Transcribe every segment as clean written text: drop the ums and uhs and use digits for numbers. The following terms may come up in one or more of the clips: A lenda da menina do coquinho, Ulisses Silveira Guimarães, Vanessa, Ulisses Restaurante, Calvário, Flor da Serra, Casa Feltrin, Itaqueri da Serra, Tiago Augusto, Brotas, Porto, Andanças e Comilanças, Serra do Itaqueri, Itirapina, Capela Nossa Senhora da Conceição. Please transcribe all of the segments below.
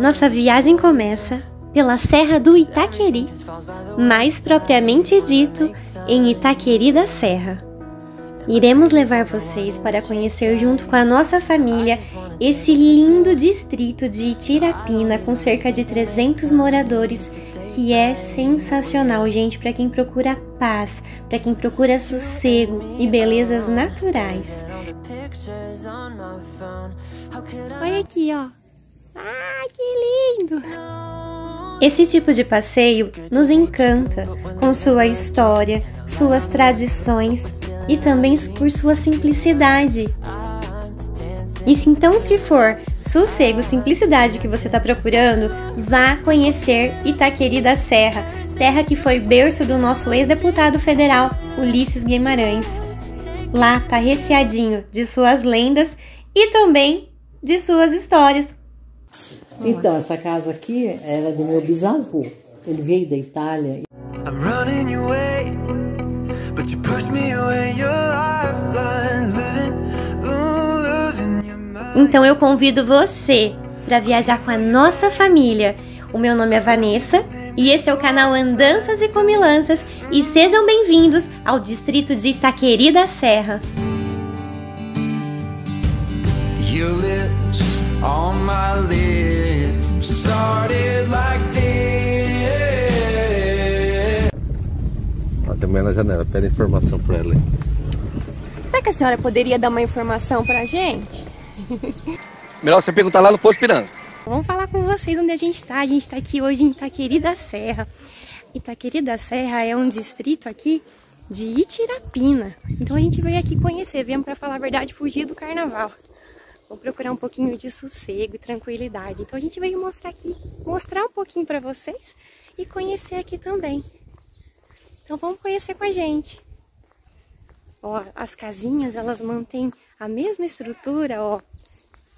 Nossa viagem começa pela Serra do Itaqueri, mais propriamente dito, em Itaqueri da Serra. Iremos levar vocês para conhecer junto com a nossa família esse lindo distrito de Itirapina com cerca de 300 moradores, que é sensacional, gente, para quem procura paz, para quem procura sossego e belezas naturais. Olha aqui, ó. Ah, que lindo! Esse tipo de passeio nos encanta, com sua história, suas tradições e também por sua simplicidade. E se então se for sossego, simplicidade que você está procurando, vá conhecer Itaqueri da Serra, terra que foi berço do nosso ex-deputado federal Ulisses Guimarães. Lá tá recheadinho de suas lendas e também de suas histórias. Então, essa casa aqui era do meu bisavô. Ele veio da Itália. I'm running away, but you push me away, your lifeline, losing your mind. Então eu convido você para viajar com a nossa família. O meu nome é Vanessa e esse é o canal Andanças e Comilanças. E sejam bem-vindos ao distrito de Itaqueri da Serra. Your lips on my lips started like this. Ó, tem mulher na janela, pede informação pra ela. Será que a senhora poderia dar uma informação pra gente? Melhor você perguntar lá no posto Piranga. Vamos falar com vocês onde a gente tá. A gente tá aqui hoje em Itaqueri da Serra. Itaqueri da Serra é um distrito aqui de Itirapina. Então a gente veio aqui conhecer, viemos pra falar a verdade, fugir do carnaval. Vou procurar um pouquinho de sossego e tranquilidade. Então a gente veio mostrar aqui, mostrar um pouquinho pra vocês e conhecer aqui também. Então vamos conhecer com a gente. Ó, as casinhas, elas mantêm a mesma estrutura, ó,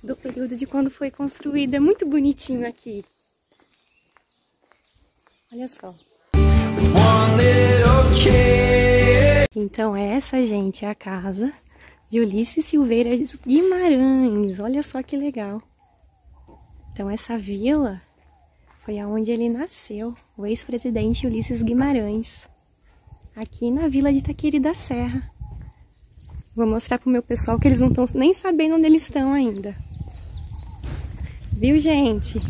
do período de quando foi construída. É muito bonitinho aqui. Olha só. Então essa, gente, é a casa de Ulisses Silveira Guimarães, olha só que legal. Então essa vila foi aonde ele nasceu, o ex-presidente Ulisses Guimarães, aqui na vila de Itaqueri da Serra. Vou mostrar pro meu pessoal que eles não estão nem sabendo onde eles estão ainda. Viu, gente?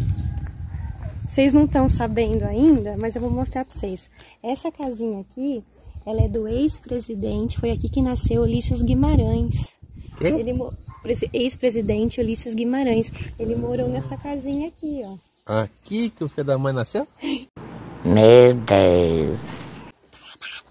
Vocês não estão sabendo ainda, mas eu vou mostrar pra vocês. Essa casinha aqui, ela é do ex-presidente, foi aqui que nasceu Ulisses Guimarães. Ex-presidente Ulisses Guimarães. Ele morou nessa casinha aqui, ó. Aqui que o filho da mãe nasceu? Meu Deus!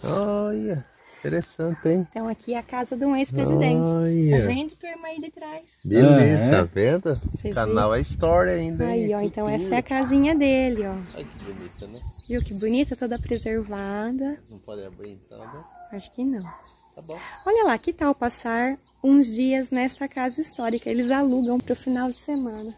Olha, interessante, hein? Então aqui é a casa de um ex-presidente. Tá vendo, turma, aí de trás? Beleza, tá vendo? O canal é história ainda. Aí, ó, então essa é a casinha dele, ó. Olha que bonita, né? Viu que bonita, toda preservada. Não pode abrir então, né? Acho que não. Tá bom. Olha lá, que tal passar uns dias nessa casa histórica? Eles alugam pro final de semana.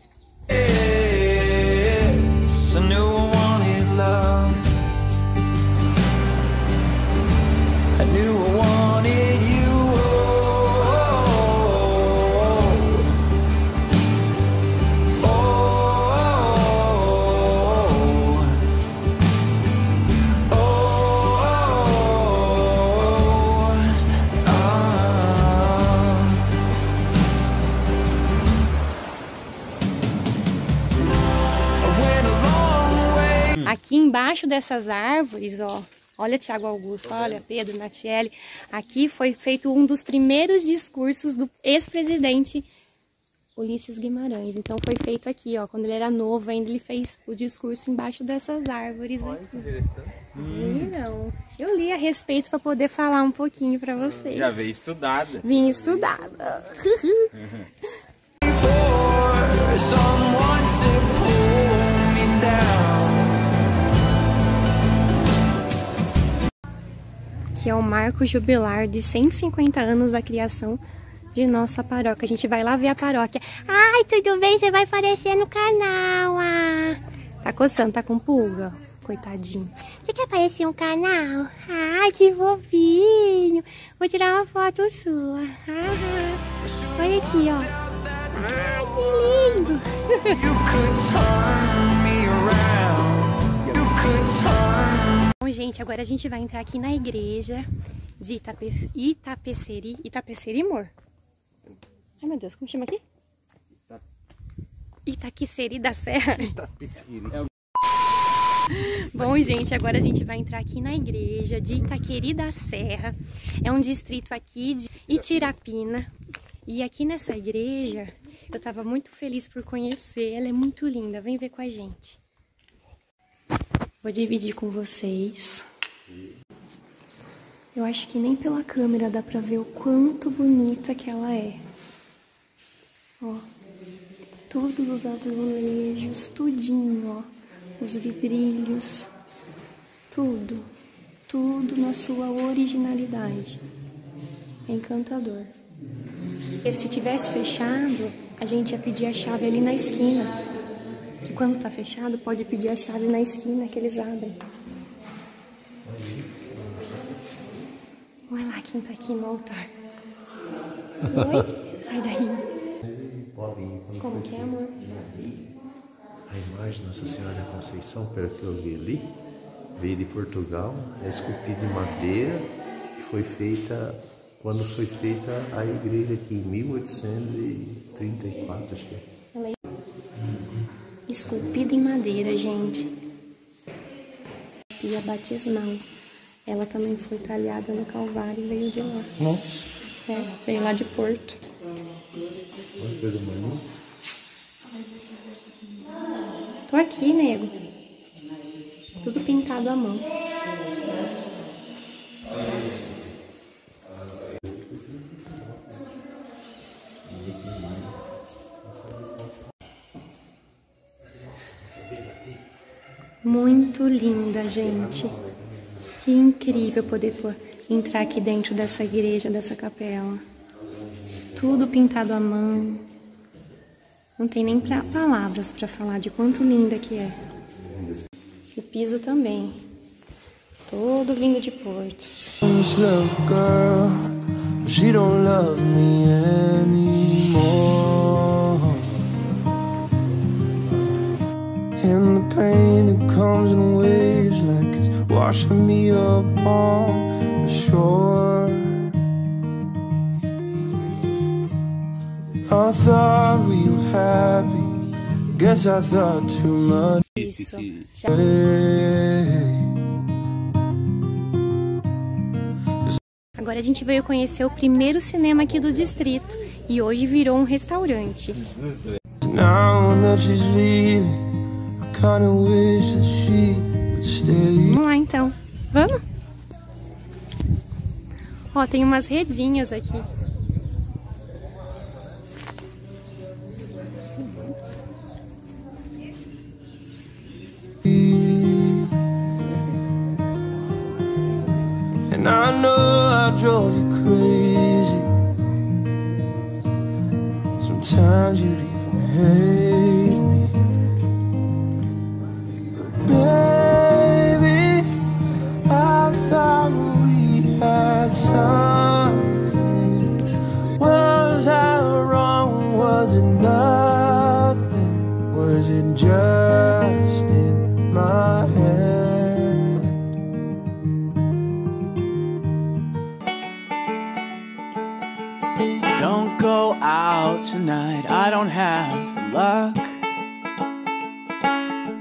Aqui embaixo dessas árvores, ó, olha Tiago Augusto, olha Pedro, Natiele, aqui foi feito um dos primeiros discursos do ex-presidente Ulisses Guimarães. Então foi feito aqui, ó, quando ele era novo ainda, ele fez o discurso embaixo dessas árvores. Olha, aqui. Viram? Eu li a respeito para poder falar um pouquinho para vocês. Já veio estudada. Vim estudada. Que é o marco jubilar de 150 anos da criação de nossa paróquia. A gente vai lá ver a paróquia. Ai, tudo bem? Você vai aparecer no canal. Ah. Tá coçando, tá com pulga. Coitadinho. Você quer aparecer no canal? Ai, que fofinho. Vou tirar uma foto sua. Ah, olha aqui, ó. Ai, que lindo! Bom, gente, agora a gente vai entrar aqui na igreja de Itaqueri. Itaqueri, amor? Ai, meu Deus, como chama aqui? Itaqueri da Serra. Bom, gente, agora a gente vai entrar aqui na igreja de Itaqueri da Serra. É um distrito aqui de Itirapina. E aqui nessa igreja, eu tava muito feliz por conhecer. Ela é muito linda, vem ver com a gente. Vou dividir com vocês. Eu acho que nem pela câmera dá pra ver o quanto bonita que ela é. Ó, todos os azulejos, tudinho, ó. Os vidrilhos, tudo, tudo na sua originalidade. É encantador. E se tivesse fechado, a gente ia pedir a chave ali na esquina. Que quando tá fechado, pode pedir a chave na esquina que eles abrem. Olha lá quem tá aqui no altar. Oi? Sai daí. Como que é, amor? A imagem de Nossa Senhora da Conceição, pelo que eu vi ali, veio de Portugal, é esculpida em madeira, que foi feita, quando foi feita a igreja aqui, em 1834, acho que é. Esculpida em madeira, gente. Pia batismal. Ela também foi talhada no Calvário e veio de lá. Nossa. É, veio lá de Porto. Olha, coisa bonita. Tô aqui, nego. Tudo pintado à mão. Muito linda, gente. Que incrível poder entrar aqui dentro dessa igreja, dessa capela. Tudo pintado à mão. Não tem nem palavras para falar de quanto linda que é. O piso também. Todo vindo de Porto. Isso. Já. Agora a gente veio conhecer o primeiro cinema aqui do distrito e hoje virou um restaurante. Vamos lá então, vamos? Ó, tem umas redinhas aqui. And I know I drove you crazy. Sometimes you'd even hate me. But baby, I thought we had something. Was I wrong? Was it nothing? Was it just in my head? Don't go out tonight, I don't have the luck.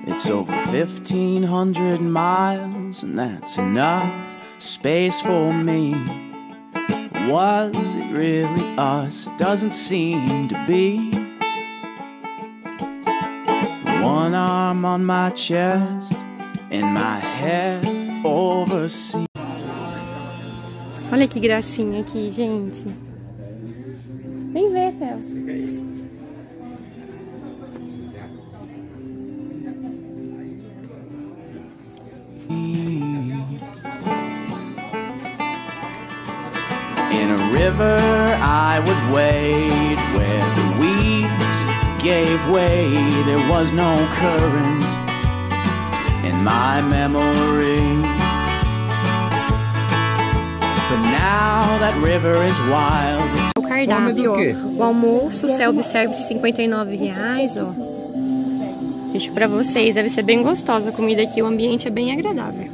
It's over 1,500 miles and that's enough space for me. Was it really us? It doesn't seem to be. One arm on my chest and my head overseas. Olha que gracinha aqui, gente. Vem ver, Theo. Fica aí. In a river I would wade where the weeds gave way. There was no current in my memory. But now that river is wild. cardápio, ó. O almoço self-service R$59, ó. Deixo pra vocês, deve ser bem gostosa a comida aqui, o ambiente é bem agradável.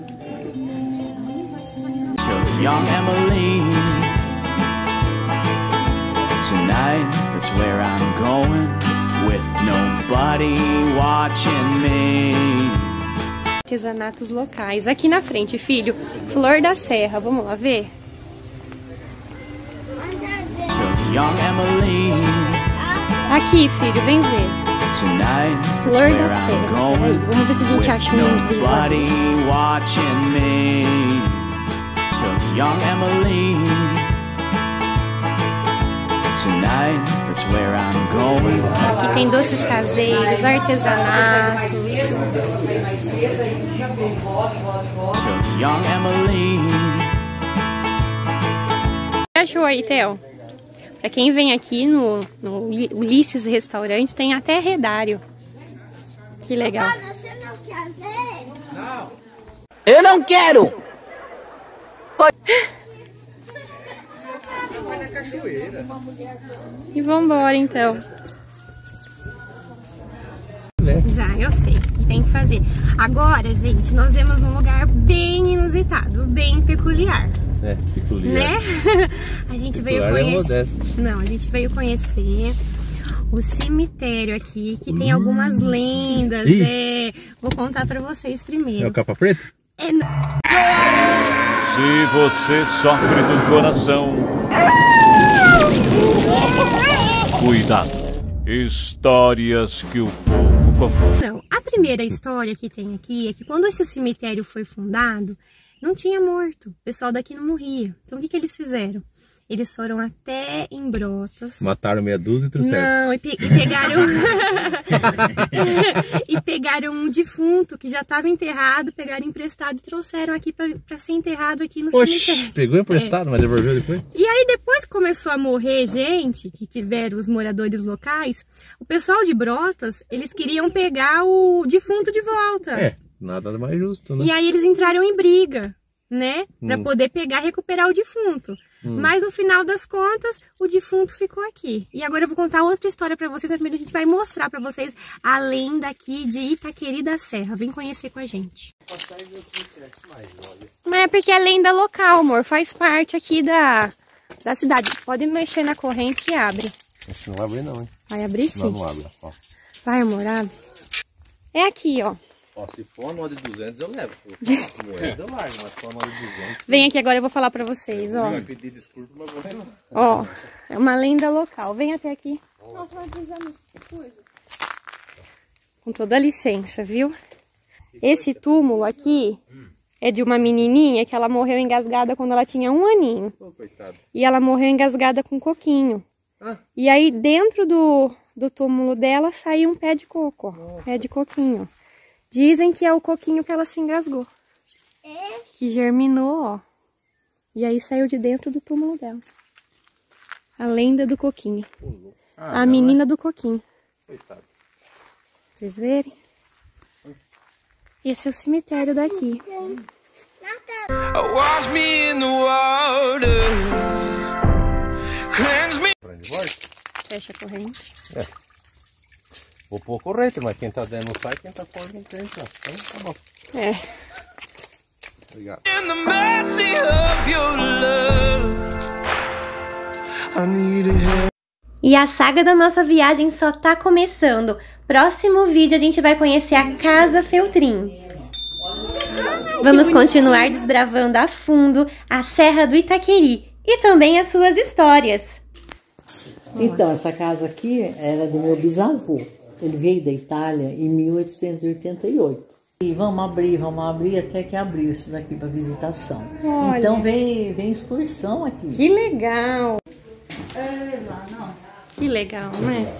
Artesanatos locais. Aqui na frente, filho, Flor da Serra. Vamos lá ver? Aqui, filho, vem ver. Flor da Serra. Peraí, vamos ver se a gente acha um vídeo. Aqui tem doces caseiros, artesanatos. O que achou aí, Theo? Pra quem vem aqui no Ulisses Restaurante, tem até redário. Que legal. Papai, você não quer ver? Não. Eu não quero! E vambora então. Já, eu sei que tem que fazer. Agora, gente, nós vemos um lugar bem inusitado, bem peculiar. É, peculiar. Né? A gente peculiar veio conhecer. É modesto. Não, a gente veio conhecer o cemitério aqui, que tem algumas lendas. É. Vou contar pra vocês primeiro. É o Capa Preta? É. Se você sofre do coração, cuidado. Histórias que o povo contou. Então, a primeira história que tem aqui é que quando esse cemitério foi fundado, não tinha morto. O pessoal daqui não morria. Então, o que eles fizeram? Eles foram até em Brotas. Mataram meia dúzia e trouxeram. Não, e pegaram... e pegaram um defunto que já estava enterrado, pegaram emprestado e trouxeram aqui para ser enterrado aqui no cemitério. Pegou emprestado, mas devolveu depois? E aí depois que começou a morrer gente, que tiveram os moradores locais, o pessoal de Brotas, eles queriam pegar o defunto de volta. É, nada mais justo, né? E aí eles entraram em briga, né? Para poder pegar e recuperar o defunto. Mas no final das contas, o defunto ficou aqui. E agora eu vou contar outra história pra vocês, mas primeiro a gente vai mostrar pra vocês a lenda aqui de Itaqueri da Serra. Vem conhecer com a gente. Mas é porque é lenda local, amor. Faz parte aqui da cidade. Podem mexer na corrente que abre. Acho que não vai abrir não, hein? Vai abrir sim. Não abre, ó. Vai, amor, abre. É aqui, ó. Ó, se for uma de 200 eu levo, moeda eu largo, mas se for uma de 200... Vem aqui agora, eu vou falar pra vocês, ó. Eu pedi desculpa, mas vou levar. Ó, é uma lenda local. Vem até aqui. Nossa, vai usar coisa. Com toda a licença, viu? Esse túmulo aqui é de uma menininha que ela morreu engasgada quando ela tinha 1 aninho. Oh, coitado. E ela morreu engasgada com coquinho. Ah. E aí dentro do túmulo dela saiu um pé de coco, ó. Pé de coquinho. Dizem que é o coquinho que ela se engasgou. É? Que germinou, ó. E aí saiu de dentro do túmulo dela. A lenda do coquinho. A menina do coquinho. Coitado. Vocês verem? Esse é o cemitério daqui. Fecha a corrente. É. Vou pôr correto, mas quem tá dentro não sai, quem tá fora não tem, tá? Então tá bom. É. Obrigado. E a saga da nossa viagem só tá começando. Próximo vídeo a gente vai conhecer a Casa Feltrin. Vamos continuar desbravando a fundo a Serra do Itaqueri e também as suas histórias. Então, essa casa aqui era do meu bisavô. Ele veio da Itália em 1888. E vamos abrir, até que abriu isso daqui para visitação. Olha. Então vem excursão aqui. Que legal! Que legal, né?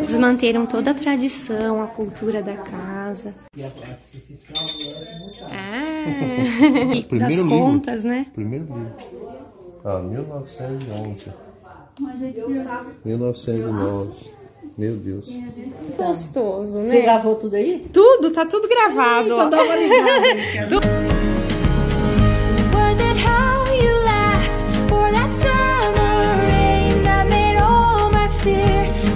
Eles manteram toda a tradição, a cultura da casa. Ah! Das contas, né? Primeiro livro. Ah, 1911. 1909. Meu Deus. Gostoso, né? Você gravou tudo aí? Tudo, tá tudo gravado. Então dá uma ligada.